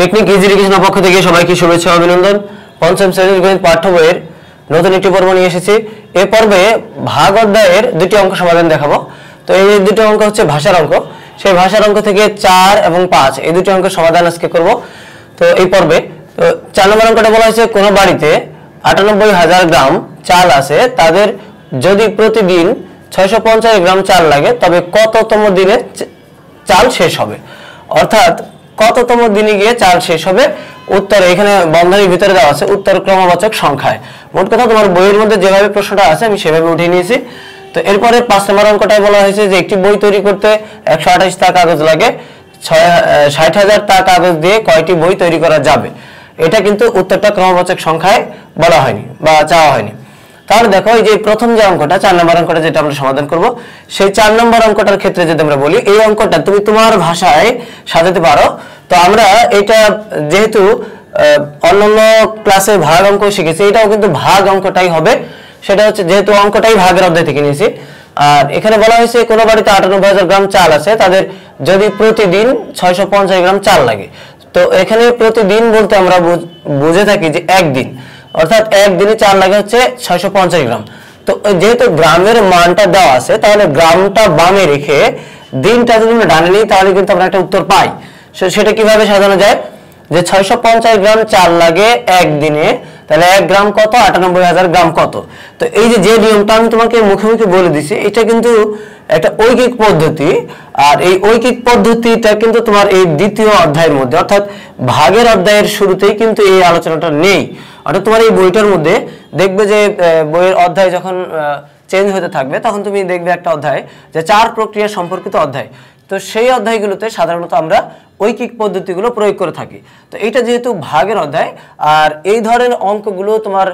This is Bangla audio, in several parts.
টেকনিক ইজি এডুকেশনের পক্ষ থেকে সবাইকে শুভেচ্ছা ও অভিনন্দন। পঞ্চম শ্রেণীর গণিত পাঠ্য বইয়ের নতুন একটি পর্ব নিয়ে এসেছি। এই পর্বে ভাগ অধ্যায়ের দুটি অঙ্ক সমাধান দেখাবো। তো এই দুটো অঙ্ক হচ্ছে ভাষার অঙ্ক। সেই ভাষার অঙ্ক থেকে ৪ এবং ৫ এই দুটি অঙ্কের সমাধান আজকে করব। তো এই পর্বে তো ৪ নম্বর অঙ্কটা বলা হয়েছে, কোনো বাড়িতে ৯৮,০০০ গ্রাম চাল আছে, তাদের যদি প্রতিদিন ৬৫০ গ্রাম চাল লাগে তবে কততম দিনে চাল শেষ হবে? অর্থাৎ কততম দিনে গিয়ে চাল শেষ হবে? উত্তর এখানে বন্ধনীর ভিতরে দেওয়া আছে, উত্তর ক্রমবাচক সংখ্যায়। মোট কথা তোমার বইয়ের মধ্যে যেভাবে প্রশ্নটা আছে আমি সেভাবে উঠিয়ে নিয়েছি। তো এরপরে ৫ নম্বর অঙ্কটায় বলা হয়েছে যে একটি বই তৈরি করতে ১২৮ টা কাগজ লাগে, ৬০,০০০ টা কাগজ দিয়ে কয়টি বই তৈরি করা যাবে? এটা কিন্তু উত্তরটা ক্রমবাচক সংখ্যায় বলা হয়নি বা চাওয়া হয়নি। তাহলে দেখো এই যে প্রথম যে অঙ্কটা ৪ নম্বর অঙ্কটা যেটা আমরা সমাধান করব, সেই ৪ নম্বর অঙ্কটার ক্ষেত্রে যদি আমরা বলি, এই অঙ্কটা তুমি তোমার ভাষায় সাজাতে পারো। তো আমরা এটা যেহেতু অন্যান্য ক্লাসে ভাগ অঙ্ক শিখেছি, এটাও কিন্তু ভাগ অঙ্কটাই হবে। সেটা হচ্ছে যেহেতু অঙ্কটাই ভাগের অধ্যায় থেকে নিয়েছি। আর এখানে বলা হয়েছে কোনো বাড়িতে ৯৮,০০০ গ্রাম চাল আছে, তাদের যদি প্রতিদিন ৬৫০ গ্রাম চাল লাগে। তো এখানে প্রতিদিন বলতে আমরা বুঝে থাকি যে একদিন, অর্থাৎ একদিনে চাল লাগে হচ্ছে ৬৫০ গ্রাম। তো যেহেতু গ্রামের মানটা দেওয়া আছে, তাহলে গ্রামটা বামে রেখে দিনটা যদি আমরা ডানে নিই তাহলে কিন্তু আমরা একটা উত্তর পাই। সেটা কিভাবে সাজানো যায় যে ৬৫০ গ্রাম চাল লাগে একদিনে, তাহলে ১ গ্রাম কত, ৯৮,০০০ গ্রাম কত। তো এই যে নিয়মটা আমি তোমাকে মুখে মুখে বলে দিছি, এটা কিন্তু একটা ঐকিক পদ্ধতি। আর এই ঐকিক পদ্ধতিটা কিন্তু তোমার এই দ্বিতীয় অধ্যায়ের মধ্যে, অর্থাৎ ভাগের অধ্যায়ের শুরুতেই কিন্তু এই আলোচনাটা নেই। অর্থাৎ তোমার এই বইটার মধ্যে দেখবে যে বইয়ের অধ্যায় যখন চেঞ্জ হতে থাকবে তখন তুমি দেখবে একটা অধ্যায় যে চার প্রক্রিয়া সম্পর্কিত অধ্যায়। তো সেই অধ্যায়গুলোতে সাধারণত আমরা ঐকিক পদ্ধতিগুলো প্রয়োগ করে থাকি। তো এটা যেহেতু ভাগের অধ্যায়, আর এই ধরনের অঙ্কগুলো তোমার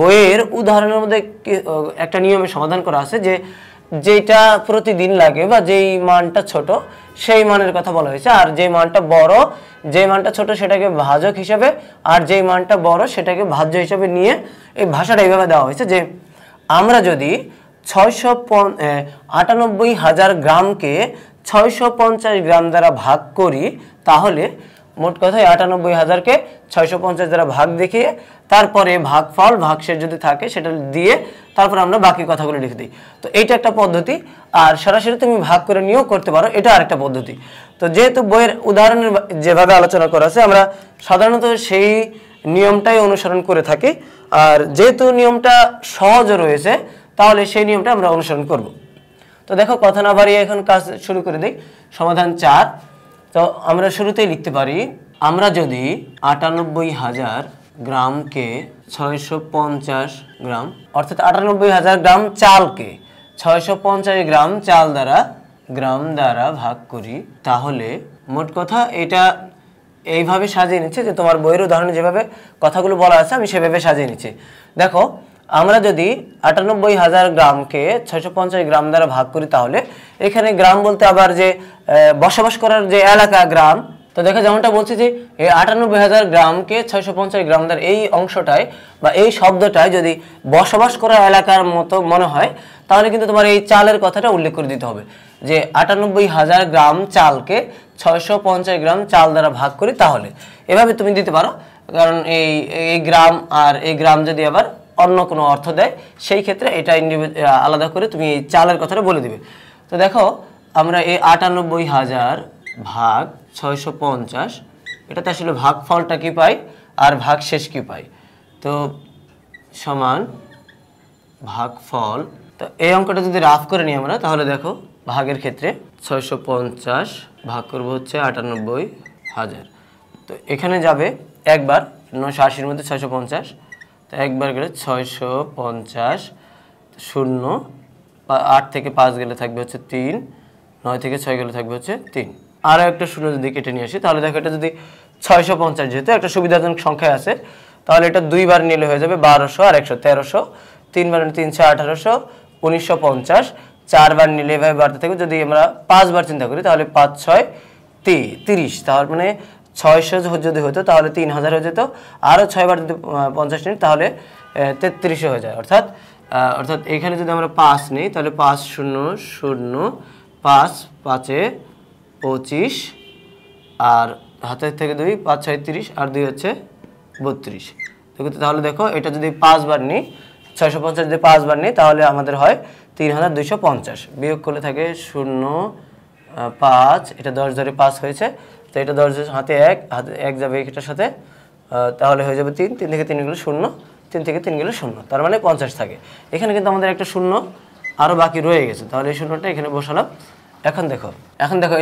বইয়ের উদাহরণের মধ্যে একটা নিয়মে সমাধান করা আছে, যেটা প্রতিদিন লাগে বা যেই মানটা ছোট সেই মানের কথা বলা হয়েছে, আর যে মানটা বড় যে মানটা ছোট সেটাকে ভাজক হিসাবে, আর যেই মানটা বড় সেটাকে ভাজ্য হিসাবে নিয়ে এই ভাষাটা এইভাবে দেওয়া হয়েছে যে আমরা যদি ৯৮,০০০ গ্রামকে ৬৫০ গ্রাম দ্বারা ভাগ করি, তাহলে মোট কথা ৯৮,০০০কে ৬৫০ দ্বারা ভাগ দেখিয়ে তারপরে ভাগফল ভাগশেষ যদি থাকে সেটা দিয়ে তারপর আমরা বাকি কথাগুলো লিখে দিই। তো এইটা একটা পদ্ধতি। আর সরাসরি তুমি ভাগ করে নিয়েও করতে পারো, এটা আরেকটা পদ্ধতি। তো যেহেতু বইয়ের উদাহরণের যেভাবে আলোচনা করা আছে আমরা সাধারণত সেই নিয়মটাই অনুসরণ করে থাকি, আর যেহেতু নিয়মটা সহজ রয়েছে তাহলে সেই নিয়মটা আমরা অনুসরণ করব। তো দেখো কথা না বাড়িয়ে এখন কাজ শুরু করে দিই, সমাধান ৪। তো আমরা শুরুতেই লিখতে পারি, আমরা যদি ৯৮,০০০ গ্রামকে ৬৫০ গ্রাম, অর্থাৎ ৯৮,০০০ গ্রাম চালকে ৬৫০ গ্রাম চাল দ্বারা ভাগ করি, তাহলে মোট কথা এটা এইভাবে সাজিয়ে নিচ্ছে যে তোমার বইয়ের উদাহরণে যেভাবে কথাগুলো বলা আছে আমি সেভাবে সাজিয়ে নিচ্ছি। দেখো আমরা যদি ৯৮,০০০ গ্রামকে ৬৫০ গ্রাম দ্বারা ভাগ করি, তাহলে এখানে গ্রাম বলতে আবার যে বসবাস করার যে এলাকা গ্রাম। তো দেখো যেমনটা বলছি যে এই ৯৮,০০০ গ্রামকে ৬৫০ গ্রাম দ্বারা, এই অংশটায় বা এই শব্দটায় যদি বসবাস করা এলাকার মতো মনে হয় তাহলে কিন্তু তোমার এই চালের কথাটা উল্লেখ করে দিতে হবে যে ৯৮,০০০ গ্রাম চালকে ৬৫০ গ্রাম চাল দ্বারা ভাগ করি, তাহলে এভাবে তুমি দিতে পারো। কারণ এই গ্রাম আর এই গ্রাম যদি আবার অন্য কোনো অর্থ দেয় সেই ক্ষেত্রে এটা আলাদা করে তুমি এই চালের কথাটা বলে দিবে। তো দেখো আমরা এই ৯৮,০০০ ভাগ ৬৫০, এটাতে আসলে ভাগফলটা কি পাই আর ভাগশেষ কি পাই, তো সমান ভাগফল। তো এই অঙ্কটা যদি রাফ করে নিই আমরা, তাহলে দেখো ভাগের ক্ষেত্রে ৬৫০ ভাগ করবো হচ্ছে ৯৮,০০০। তো এখানে যাবে একবার ৯৮০ মধ্যে ৬৫০, তো একবার গেলে ৬৫০, শূন্য ৮ থেকে ৫ গেলে থাকবে হচ্ছে ৩, ৯ থেকে ৬ গেলে থাকবে হচ্ছে ৩। আরও একটা শূন্য যদি কেটে নিয়ে আসি তাহলে দেখো এটা যদি ৬৫০ যেহেতু একটা সুবিধাজনক সংখ্যা আছে, তাহলে এটা দুইবার নিলে হয়ে যাবে ১২০০ আর ১১৩০০, ৩ বার ৩০০, ১৮০০, ১৯৫০, ৪ বার নিলে এভাবে বাড়তে থাকবে। যদি আমরা ৫ বার চিন্তা করি তাহলে ৫, ৬, ৩০, তার মানে ৬০০ যদি হতো তাহলে ৩,০০০ হয়ে যেত, আরও ৬ বার যদি ৫০ নিই তাহলে ৩৩০০ হয়ে যায়। অর্থাৎ এখানে যদি আমরা ৫ নিই তাহলে ৫,০০,০০৫, ৫-এ 25, আর হাতের থেকে 2 5 6 30 আর 2 হচ্ছে 32 তো কিন্তু তাহলে দেখো এটা যদি 5 বার নেই 650 যদি 5 বার নেই তাহলে আমাদের হয় 3250 বিয়োগ করলে থাকে 0 5 এটা 10 ধরে 5 হয়েছে তো এটা 10 হাতে 1 যাবে এটার সাথে তাহলে হয়ে যাবে 3 3 থেকে 3 গুলো 0 3 থেকে 3 গুলো 0 তার মানে 50 থাকে এখানে কিন্তু আমাদের একটা 0 আরো বাকি রয়ে গেছে তাহলে এই 0টা এখানে বসালাম এখন দেখো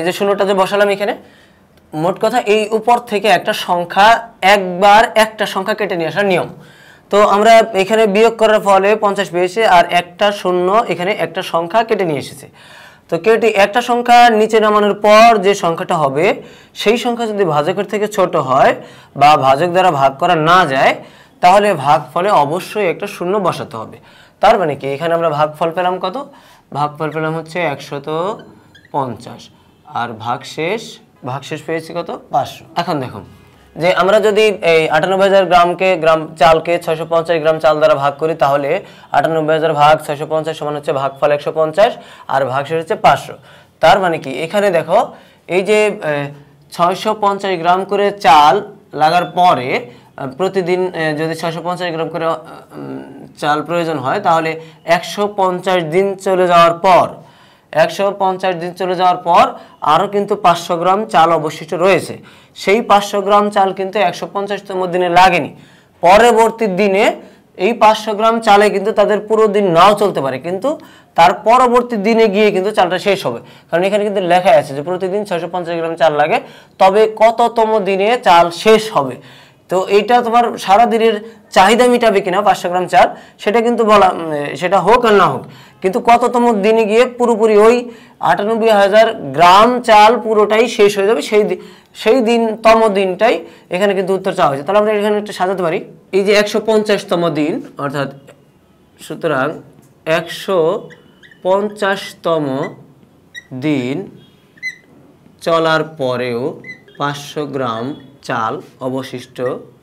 এই যে 0টা যে বসালাম এখানে মোট কথা এই উপর থেকে একটা সংখ্যা একবার একটা সংখ্যা কেটে নিয়ে আসার নিয়ম তো আমরা এখানে বিয়োগ করার ফলে 50 পেয়েছি আর একটা 0 এখানে একটা সংখ্যা কেটে নিয়ে এসেছে তো কেটে একটা সংখ্যা নিচে নামানোর পর যে সংখ্যাটা হবে সেই সংখ্যা যদি ভাজকের থেকে ছোট হয় বা ভাজক দ্বারা ভাগ করা না যায় তাহলে ভাগফলে অবশ্যই একটা 0 বসাতে হবে তার মানে কি এখানে আমরা ভাগফল পেলাম কত ভাগফল পেলাম হচ্ছে 150 আর ভাগশেষ পেয়েছি কত 500 এখন দেখো যে আমরা যদি এই 98000 গ্রাম চালকে 650 গ্রাম চাল দ্বারা ভাগ করি তাহলে 98000 ভাগ 650 সমান হচ্ছে ভাগফল 150 আর ভাগশেষ হচ্ছে 500 তার মানে কি এখানে দেখো এই যে 650 গ্রাম করে চাল লাগার পরে প্রতিদিন যদি 650 গ্রাম করে চাল প্রয়োজন হয় তাহলে 150 দিন চলে যাওয়ার পর 150 দিন চলে যাওয়ার পর আরো কিন্তু 500 গ্রাম চাল অবশিষ্ট রয়েছে সেই 500 গ্রাম চাল কিন্তু 150 তম দিনে লাগেনি পরবর্তী দিনে এই 500 গ্রাম চালে কিন্তু তাদের পুরো দিন নাও চলতে পারে কিন্তু তার পরবর্তী দিনে গিয়ে কিন্তু চালটা শেষ হবে কারণ এখানে কিন্তু লেখা আছে যে প্রতিদিন 650 গ্রাম চাল লাগে তবে কততম দিনে চাল শেষ হবে তো এটা তোমার সারা দিনের চাহিদা মিটাবে কিনা 500 গ্রাম চাল সেটা কিন্তু বলা সেটা হোক আর না হোক কিন্তু কততম দিনে গিয়ে পুরোপুরি ওই 98000 গ্রাম চাল পুরোটাই শেষ হয়ে যাবে সেই দিনতম দিনটাই এখানে কিন্তু উত্তর চাওয়া হয়েছে তাহলে আমরা এখানে একটা সাজাতে পারি এই যে 150 তম দিন অর্থাৎ সুতরাং 150 তম দিন চলার পরেও 500 গ্রাম চাল অবশিষ্ট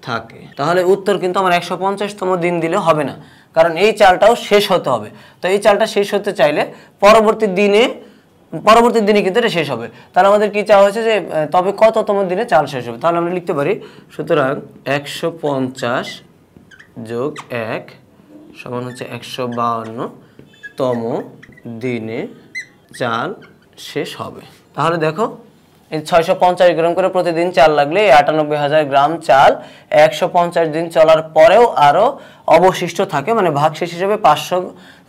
থাকে তাহলে উত্তর কিন্তু আমার 150 তম দিন দিলে হবে না কারণ এই চালটাও শেষ হতে হবে তো এই চালটা শেষ হতে চাইলে পরবর্তী দিনে কিন্তু এটা শেষ হবে তাহলে আমাদের কি চাওয়া হয়েছে যে তবে কততম দিনে চাল শেষ হবে তাহলে আমরা লিখতে পারি সুতরাং 150 যোগ 1 সমান হচ্ছে 152 তম দিনে চাল শেষ হবে তাহলে দেখো 650 গ্রাম করে প্রতিদিন চাল লাগলে 98000 গ্রাম চাল 150 দিন চলার পরেও আরো অবশিষ্ট থাকে মানে ভাগশেষ হিসেবে 500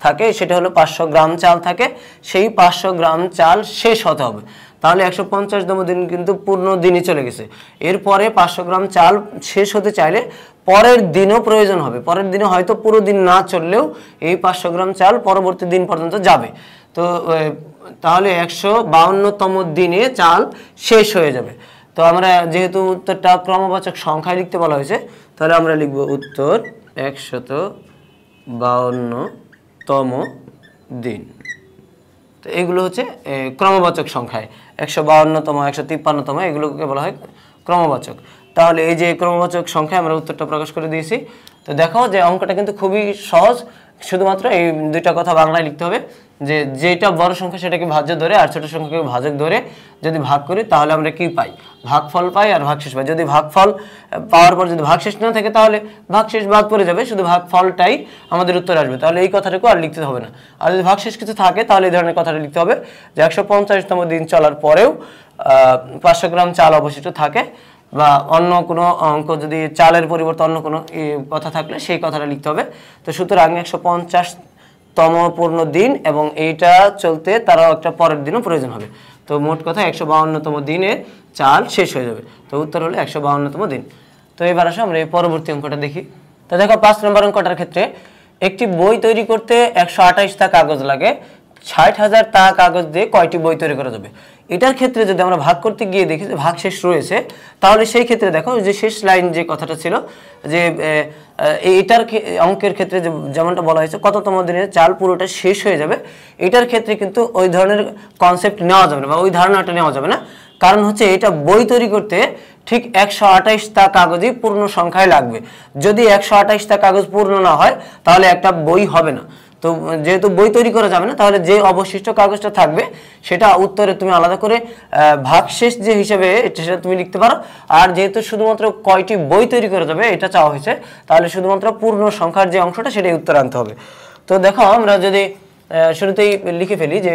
থাকে সেটা হলো 500 গ্রাম চাল থাকে সেই 500 গ্রাম চাল শেষ হতে হবে তাহলে 150 তম দিন কিন্তু পূর্ণ দিনই চলে গেছে এরপরে 500 গ্রাম চাল শেষ হতে চাইলে পরের দিনও প্রয়োজন হবে পরের দিনে হয়তো পুরো দিন না চললেও এই 500 গ্রাম চাল পরবর্তী দিন পর্যন্ত যাবে তো তাহলে 152 তম দিনে চাল শেষ হয়ে যাবে তো আমরা যেহেতু উত্তরটা ক্রমবাচক সংখ্যায় লিখতে বলা হয়েছে তাহলে আমরা লিখব উত্তর 152 তম দিন তো এগুলো হচ্ছে ক্রমবাচক সংখ্যায় 152 তম 153 তম এগুলোকে বলা হয় ক্রমবাচক তাহলে এই যে ক্রমবাচক সংখ্যায় আমরা উত্তরটা প্রকাশ করে দিয়েছি তো দেখো যে অঙ্কটা কিন্তু খুবই সহজ শুধুমাত্র এই দুইটা কথা বাংলায় লিখতে হবে যে যেটা বড় সংখ্যা সেটাকে ভাজ্য ধরে আর ছোট সংখ্যাকে ভাজক ধরে যদি ভাগ করি তাহলে আমরা কি পাই ভাগফল পাই আর ভাগশেষ পাই যদি ভাগফল পাওয়ার পর যদি ভাগশেষ না থাকে তাহলে ভাগশেষ বাদ পড়ে যাবে শুধু ভাগফলটাই আমাদের উত্তর আসবে তাহলে এই কথাটাকে আর লিখতে হবে না আর যদি ভাগশেষ কিছু থাকে তাহলে এই ধরনের কথাটা লিখতে হবে যে 150 তম দিন চলার পরেও 500 গ্রাম চাল অবশিষ্ট থাকে বা অন্য কোনো অঙ্ক যদি চালের পরিবর্তে অন্য কোনো কথা থাকলে সেই কথাটা লিখতে হবে তো সুতরাং 150 তম পূর্ণ দিন এবং এইটা চলতে তারও একটা পরের দিনও প্রয়োজন হবে তো মোট কথা 152 তম দিনে চাল শেষ হয়ে যাবে তো উত্তর হলো 152 তম দিন তো এবার আসো আমরা এই পরবর্তী অঙ্কটা দেখি তো দেখো 5 নম্বর অঙ্কটার ক্ষেত্রে একটি বই তৈরি করতে 128 টা কাগজ লাগে 60000 টা কাগজ দিয়ে কয়টি বই তৈরি করা যাবে এটার ক্ষেত্রে যদি আমরা ভাগ করতে গিয়ে দেখি যে ভাগশেষ রয়েছে তাহলে সেই ক্ষেত্রে দেখো যে শেষ লাইন যে কথাটা ছিল যে এটার অঙ্কের ক্ষেত্রে যেমনটা বলা হয়েছে কততম দিনে চাল পুরোটা শেষ হয়ে যাবে এটার ক্ষেত্রে কিন্তু ওই ধরনের কনসেপ্ট নেওয়া যাবে না বা ওই ধারণাটা নেওয়া যাবে না কারণ হচ্ছে এটা বই তৈরি করতে ঠিক 128 টা কাগজই পূর্ণ সংখ্যায় লাগবে যদি 128 টা কাগজ পূর্ণ না হয় তাহলে একটা বই হবে না तो जेहेतु बई तैरि करा जाबे ना ताहले जे अवशिष्ट कागजटा थाकबे सेटा उत्तरे तुमी आलादा करे भागशेष जे हिसाबे सेटा तुमी लिखते पारो। आर जेहेतु शुधुमात्र कयटी बई तैरि करा जाबे एटा चाওয়া হয়েছে তাহলে শুধুমাত্র পূর্ণ সংখ্যার যে অংশটা সেটাই উত্তর আনতে হবে। তো দেখো আমরা যদি শুরুতেই লিখে ফেলি যে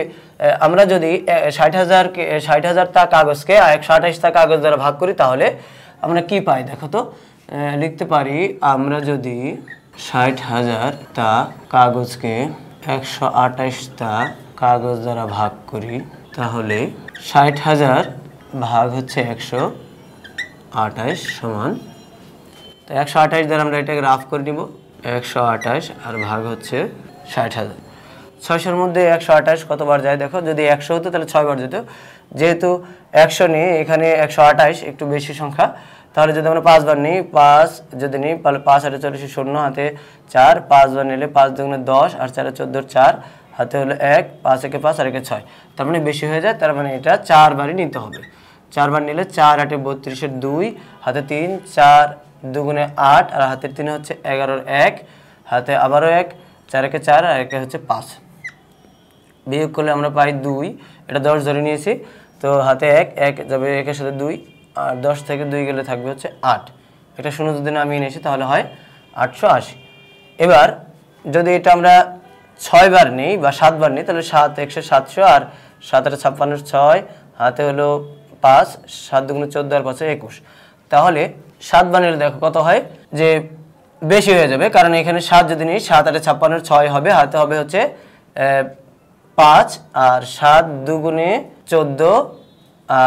আমরা যদি ৬০,০০০ টা কাগজকে ১২৮ টা কাগজ দ্বারা ভাগ করি তাহলে আমরা কি পাই দেখো তো লিখতে পারি আমরা যদি ৬০,০০০ টা কাগজকে ১২৮ টা কাগজ দ্বারা ভাগ করি তাহলে ৬০,০০০ ভাগ হচ্ছে ১২৮ সমান। তো ১২৮ দ্বারা আমরা এটাকে রাফ করে নিব ১২৮ আর ভাগ হচ্ছে ৬০,০০০। ৬০০ এর মধ্যে ১২৮ কতবার যায় দেখো যদি ১০০ হতো তাহলে ৬ বার যেত যেহেতু ১০০ নিয়ে এখানে ১২৮ একটু বেশি সংখ্যা তাহলে যদি আমরা ৫ বার নেই ৫ যদি নেই তাহলে ৫ আর ৪ শূন্য হাতে ৪ ৫ বার নিলে ৫ দুগুণে ১০ আর ৪ ১৪ ৪ হাতে হলো ১ ৫ একে ৫ আর একে ৬ তার মানে বেশি হয়ে যায় তার মানে এটা ৪ বারই নিতে হবে। ৪ বার নিলে ৪ ৮ ৩২ এর ২ হাতে ৩ ৪ দুগুণে ৮ আর হাতের ৩ হচ্ছে ১১ ১ হাতে আবারও ১ ৪ একে ৪ আর একে হচ্ছে ৫ বিয়োগ করলে আমরা পাই ২ এটা ১০ ধরে নিয়েছি তো হাতে ১ ১ যাবে একের সাথে ২ আর ১০ থেকে ২ গেলে থাকবে হচ্ছে ৮ এটা শূন্য যদি না মিয়ে নেছি তাহলে হয় ৮৮০। এবার যদি এটা আমরা ৬ বার নেই বা ৭ বার নেই তাহলে ৭ ১০০ আর ৭ ৫৬ হাতে হলো ৫ ৭ দুগুণে ১৪ আর ৫ ২১ তাহলে ৭ বার নিলে দেখো কত হয় যে বেশি হয়ে যাবে কারণ এখানে ৭ যদি নেই ৭ ৮ ৫৬ হবে হাতে হবে হচ্ছে ৫ আর ৭ দুগুণে ১৪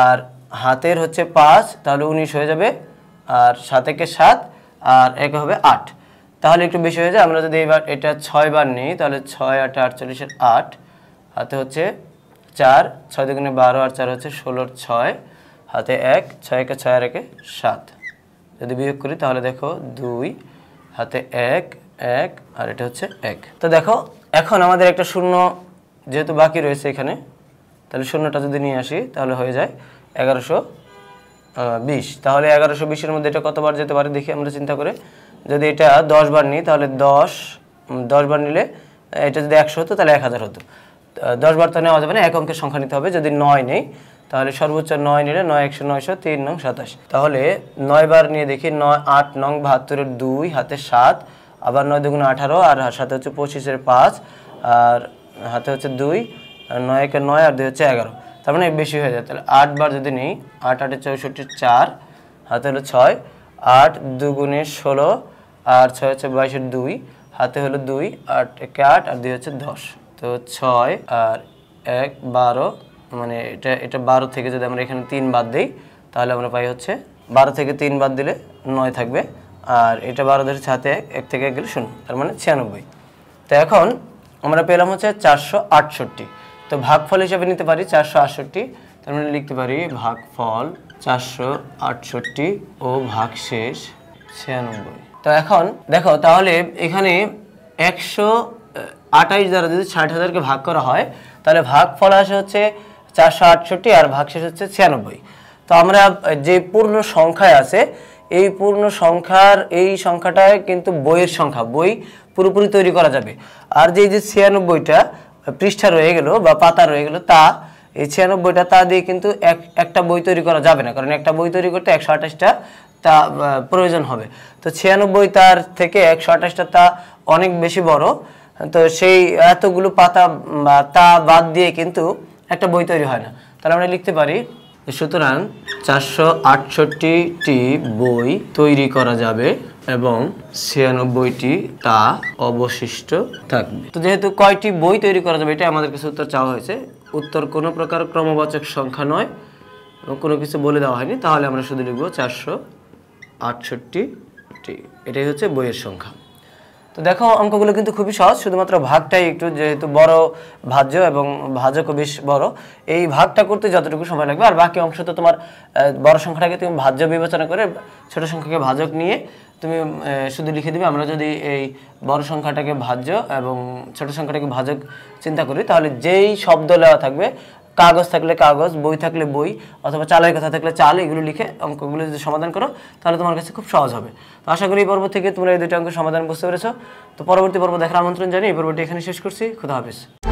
আর হাতের হচ্ছে ৫ তাহলে ১৯ হয়ে যাবে আর ৭ একে ৭ আর ১ হবে ৮ তাহলে একটু বেশি হয়ে যায়। আমরা যদি এবার এটা ৬ বার নিই তাহলে ৬ ৮ ৪৮ ৮ হাতে হচ্ছে ৪ ৬ দুগুণে ১২ আর ৪ হচ্ছে ১৬ ৬ হাতে ১ ৬ একে ৬ আর একে ৭ যদি বিয়োগ করি তাহলে দেখো ২ হাতে ১ ১ আর এটা হচ্ছে ১। তো দেখো এখন আমাদের একটা শূন্য যেহেতু বাকি রয়েছে এখানে তাহলে শূন্যটা যদি নিয়ে আসি তাহলে হয়ে যায় ১১২০। তাহলে ১১২০ মধ্যে এটা কতবার যেতে পারে দেখি আমরা চিন্তা করে যদি এটা ১০ বার নিই তাহলে ১০ বার নিলে এটা যদি ১০০ হতো তাহলে ১০০০ হতো ১০ বার তো নেওয়া যাবে না এক অঙ্কের সংখ্যা নিতে হবে যদি ৯ নেই তাহলে সর্বোচ্চ ৯ নিলে ৯ ১০০ ৯০০ ৩ নং ২৭ তাহলে ৯ বার নিয়ে দেখি ৯ ৮ নং ৭২ ২ হাতে ৭ আবার ৯ দুগুণ ১৮ আর সাথে হচ্ছে ২৫ এর ৫ আর হাতে হচ্ছে ২ ৯ একে ৯ আর ২ হচ্ছে ১১ তার মানে বেশি হয়ে যায় তাহলে ৮ বার যদি নেই ৮ ৮ ৬৪ ৪ হাতে হলো ৬ ৮ দুগুণে ১৬ আর ৬ হচ্ছে ২২ এর ২ হাতে হলো ২ ৮ একে ৮ আর ২ হচ্ছে ১০ তো ৬ আর ১ ১২ মানে এটা এটা ১২ থেকে যদি আমরা এখানে ৩ বাদ দিই তাহলে আমরা পাই হচ্ছে ১২ থেকে ৩ বাদ দিলে ৯ থাকবে আর এটা ১২ ধরে হাতে ১ থেকে ১ গেলে ০ তার মানে ৯৬। তো এখন আমরা পেলাম হচ্ছে ৪৬৮। তো ভাগফল হিসাবে নিতে পারি ৪৬৮ তার মানে লিখতে পারি ভাগফল ৪৬৮ ও ভাগশেষ ৯৬। তো এখন দেখো তাহলে এখানে ১২৮ দ্বারা যদি ৬০,০০০কে ভাগ করা হয় তাহলে ভাগফল আসে হচ্ছে ৪৬৮ আর ভাগশেষ হচ্ছে ৯৬। তো আমরা যে পূর্ণ সংখ্যায় আছে এই পূর্ণ সংখ্যার এই সংখ্যাটায় কিন্তু বইয়ের সংখ্যা বই পুরোপুরি তৈরি করা যাবে আর যে যে ৯৬টা পৃষ্ঠা রয়ে গেল বা পাতা রয়ে গেল তা এই ৯৬টা তা দিয়ে কিন্তু একটা বই তৈরি করা যাবে না কারণ একটা বই তৈরি করতে ১২৮টা তা প্রয়োজন হবে। তো ৯৬ তার থেকে ১২৮টা তা অনেক বেশি বড় তো সেই এতগুলো পাতা বা তা বাদ দিয়ে কিন্তু একটা বই তৈরি হয় না তাহলে আমরা লিখতে পারি সুতরাং ৪৬৮টি বই তৈরি করা যাবে এবং ৯৬টি তা অবশিষ্ট থাকবে। তো যেহেতু কয়টি বই তৈরি করা যাবে এটা আমাদের কাছে উত্তর চাওয়া হয়েছে উত্তর কোনো প্রকার ক্রমবাচক সংখ্যা নয় এবং কোনো কিছু বলে দেওয়া হয়নি তাহলে আমরা শুধু লিখব ৪৬৮টি এটাই হচ্ছে বইয়ের সংখ্যা। তো দেখো অঙ্কগুলো কিন্তু খুবই সহজ শুধুমাত্র ভাগটাই একটু যেহেতু বড় ভাজ্য এবং ভাজকও বেশ বড় এই ভাগটা করতে যতটুকু সময় লাগবে আর বাকি অংশ তো তোমার বড় সংখ্যাটাকে তুমি ভাজ্য বিবেচনা করে ছোট সংখ্যাকে ভাজক নিয়ে তুমি শুধু লিখে দেবে। আমরা যদি এই বড় সংখ্যাটাকে ভাজ্য এবং ছোট সংখ্যাটাকে ভাজক চিন্তা করি তাহলে যেই শব্দ দেওয়া থাকবে কাগজ থাকলে কাগজ, বই থাকলে বই, অথবা চালের কথা থাকলে চাল, এগুলো লিখে অঙ্কগুলো যদি সমাধান করো তাহলে তোমার কাছে খুব সহজ হবে। তো আশা করি এই পর্ব থেকে তোমরা এই দুটো অঙ্ক সমাধান বুঝতে পেরেছো। তো পরবর্তী পর্ব দেখার আমন্ত্রণ জানিয়ে এই পর্বটি এখানে শেষ করছি। খুদা হাফেজ।